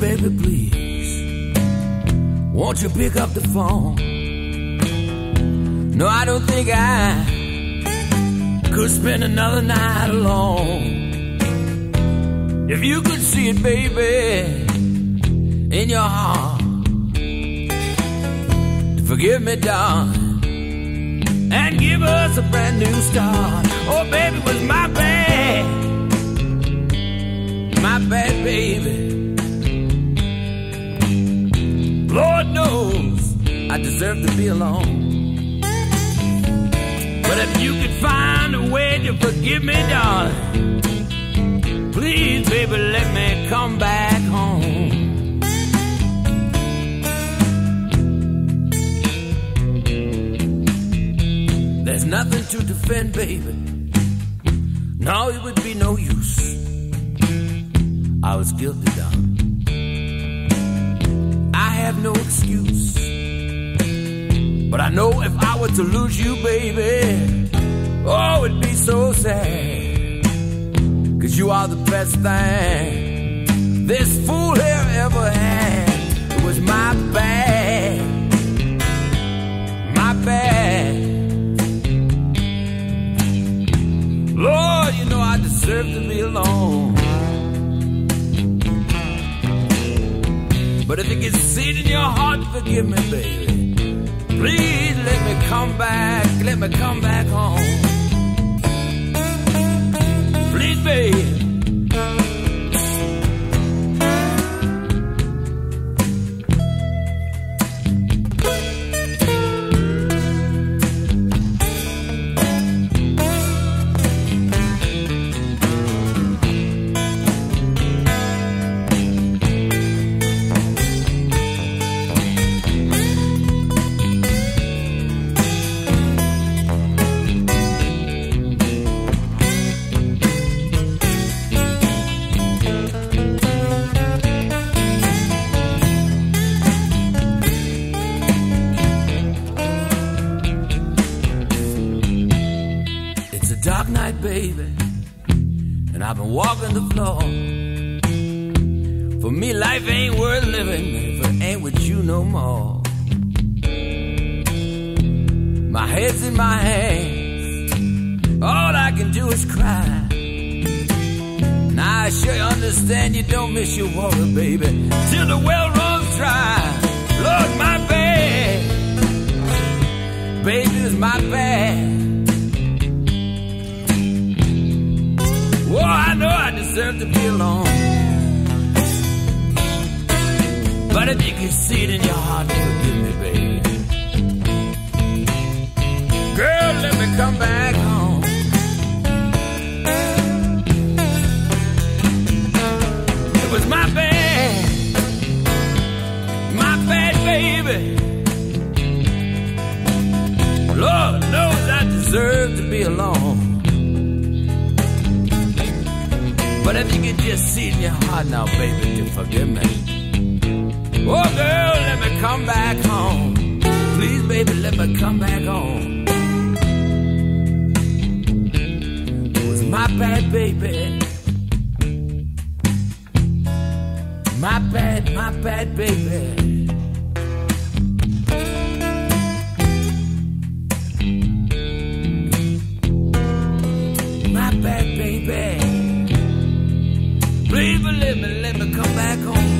baby, please, won't you pick up the phone? No, I don't think I could spend another night alone. If you could see it, baby, in your heart, forgive me, darling, and give us a brand new start. Oh, baby, it was my bad. My bad, baby. Lord knows I deserve to be alone. But if you could find a way to forgive me, darling, please, baby, let me come back home. There's nothing to defend, baby. No, it would be no use. I was guilty, darling. I have no excuse. But I know if I were to lose you, baby, oh, it'd be so sad. Cause you are the best thing this fool here ever had. It was my bad. My bad. Lord, you know I deserve to be alone. But if it gets seed in your heart, forgive me, baby. Please let me come back, let me come back home. Please, baby. Dark night, baby, and I've been walking the floor. For me, life ain't worth living if it ain't with you no more. My head's in my hands, all I can do is cry. Now I sure understand you don't miss your water, baby, till the well runs dry. Lord, my bad, baby, it's my bad. Oh, I know I deserve to be alone. But if you can see it in your heart, forgive me, baby. Girl, let me come back home. It was my bad, baby. Lord knows I deserve to be alone. But if you can just see in your heart now, baby, to forgive me. Oh, girl, let me come back home. Please, baby, let me come back home. It was my bad, baby. My bad, baby. Please believe me, let me come back home.